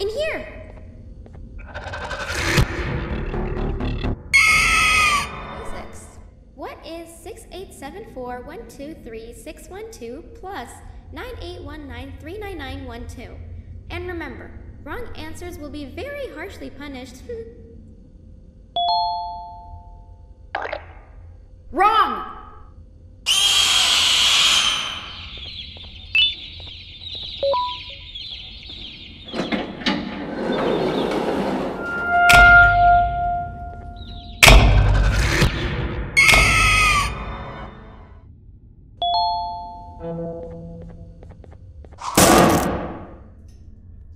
In here! Basics. What is 6874123.612 plus 9819399912? And remember, wrong answers will be very harshly punished. Wrong!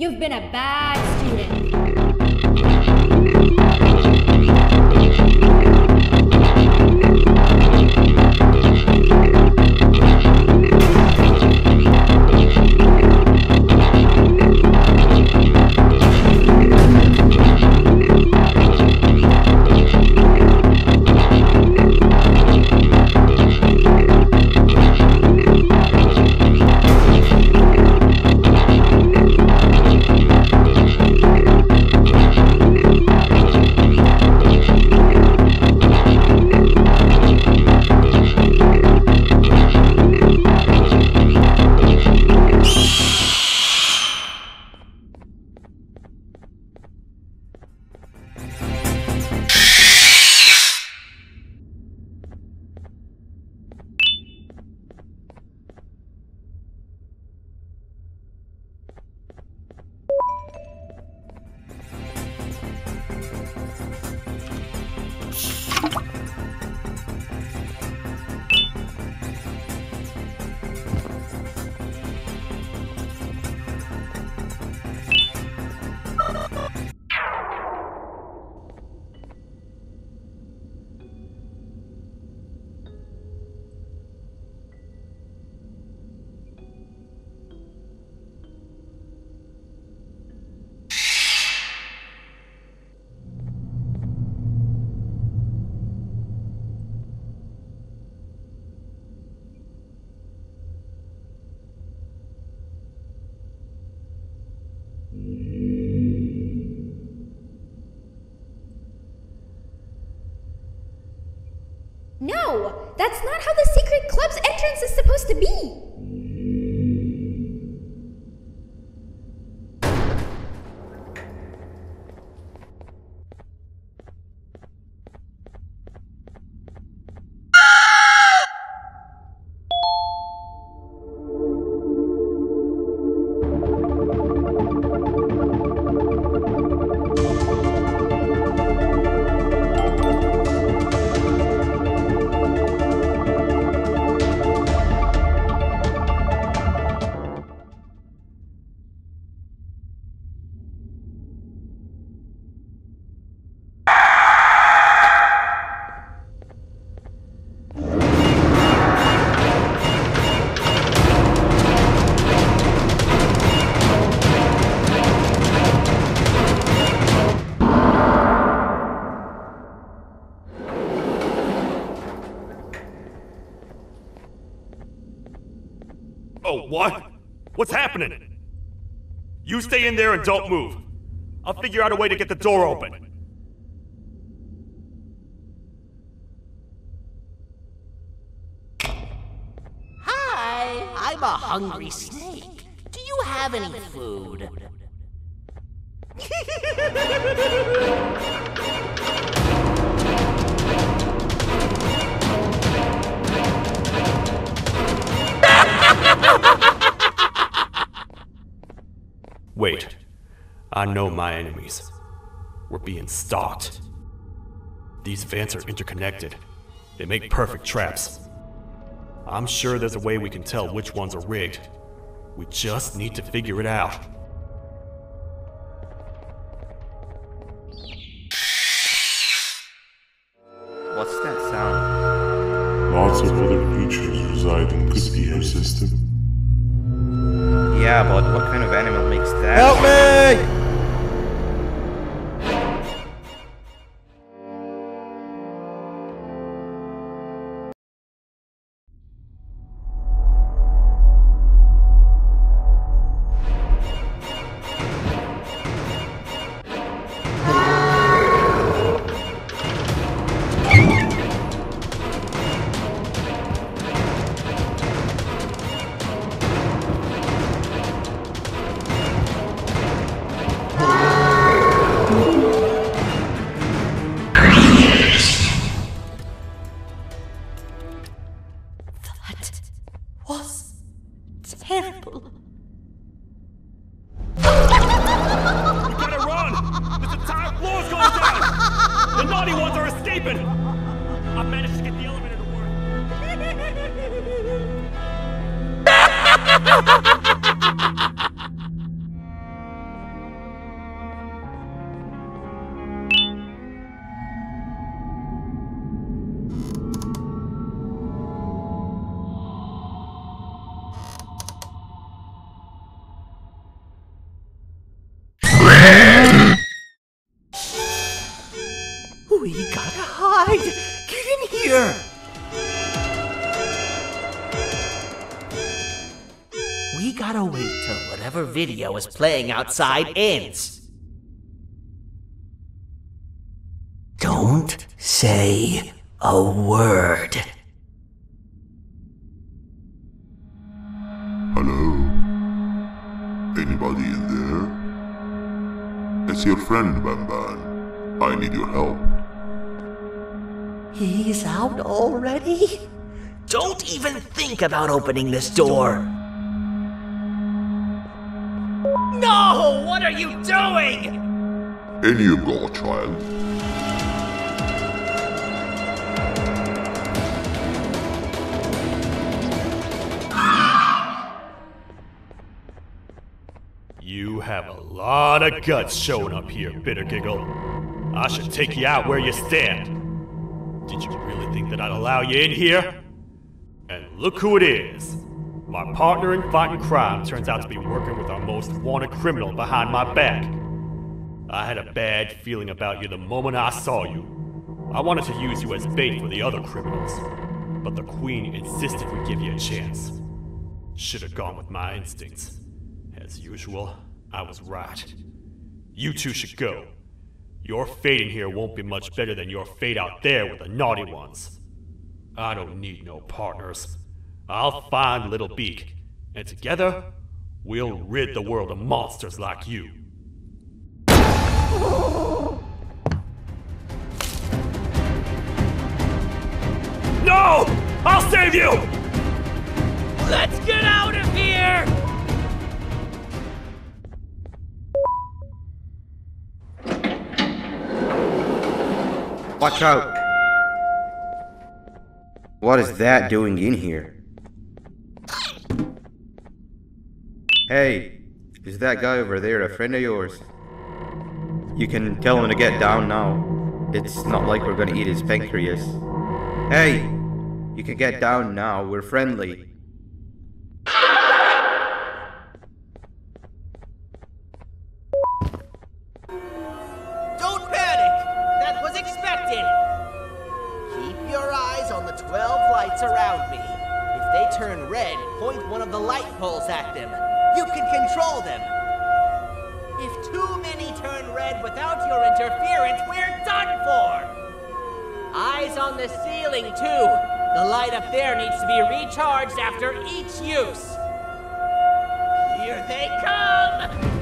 You've been a bad student. No! That's not how the secret club's entrance is supposed to be! What? What's happening? You stay in there and don't move. I'll figure out a way to get the door open. Hi, I'm a hungry snake. Do you have any food? Wait, I know my enemies. We're being stalked. These vents are interconnected. They make perfect traps. I'm sure there's a way we can tell which ones are rigged. We just need to figure it out. What's that sound? Lots of other creatures reside in this ecosystem. Yeah, but what kind of animal makes that? Help me! The naughty ones are escaping! I've managed to get the elevator to work. We gotta hide! Get in here! We gotta wait till whatever video is playing outside ends. Don't say a word. Hello? Anybody in there? It's your friend, Banban. I need your help. He's out already? Don't even think about opening this door! No! What are you doing? In you go, child. You have a lot of guts showing up here, Bitter Giggle. I should take you out where you stand. Did you really think that I'd allow you in here? And look who it is. My partner in fighting crime turns out to be working with our most wanted criminal behind my back. I had a bad feeling about you the moment I saw you. I wanted to use you as bait for the other criminals, but the Queen insisted we give you a chance. Should have gone with my instincts. As usual, I was right. You two should go. Your fate in here won't be much better than your fate out there with the naughty ones. I don't need no partners. I'll find Little Beak, and together, we'll rid the world of monsters like you. No! I'll save you! Let's get out of here! Watch out! What is that doing in here? Hey, is that guy over there a friend of yours? You can tell him to get down now. It's not like we're gonna eat his pancreas. Hey, you can get down now, we're friendly. Don't panic! That was expected! Keep your eyes on the 12 lights around me. If they turn red, point one of the light poles at them. You can control them! If too many turn red without your interference, we're done for! Eyes on the ceiling, too! The light up there needs to be recharged after each use! Here they come!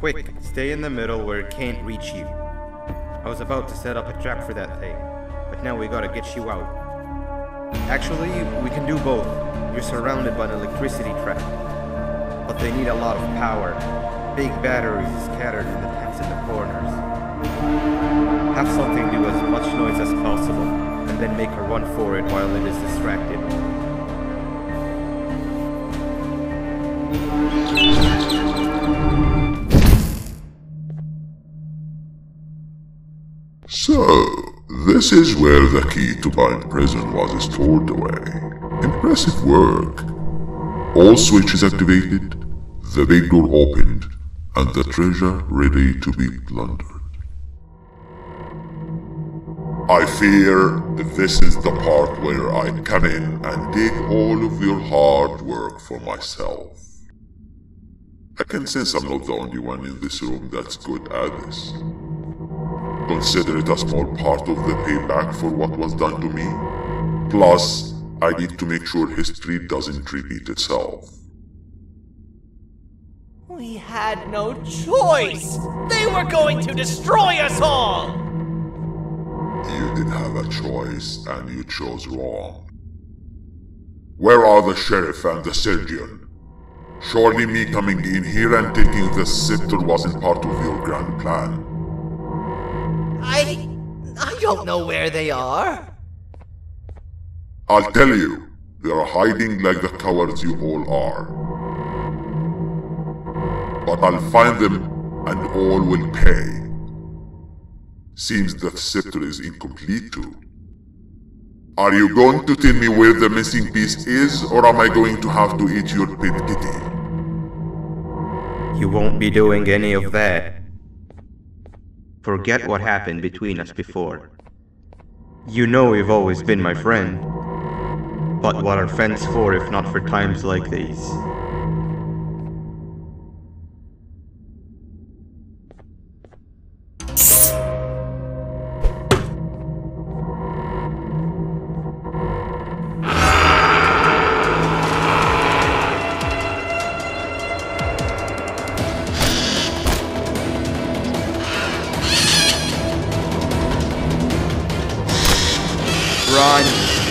Quick, stay in the middle where it can't reach you. I was about to set up a trap for that thing, but now we gotta get you out. Actually, we can do both. You're surrounded by an electricity trap, but they need a lot of power. Big batteries scattered in the tents in the corners. Have something do as much noise as possible, and then make a run for it while it is distracted. So, this is where the key to Bind Prison was stored away. Impressive work. All switches activated, the big door opened, and the treasure ready to be plundered. I fear this is the part where I come in and take all of your hard work for myself. I can sense I'm not the only one in this room that's good at this. Consider it a small part of the payback for what was done to me. Plus, I need to make sure history doesn't repeat itself. We had no choice! They were going to destroy us all! You did have a choice, and you chose wrong. Where are the sheriff and the surgeon? Surely me coming in here and taking the scepter wasn't part of your grand plan. I don't know where they are. I'll tell you, they are hiding like the cowards you all are. But I'll find them, and all will pay. Seems the scepter is incomplete too. Are you going to tell me where the missing piece is, or am I going to have to eat your pet kitty? You won't be doing any of that. Forget what happened between us before. You know you've always been my friend. But what are friends for if not for times like these? Run!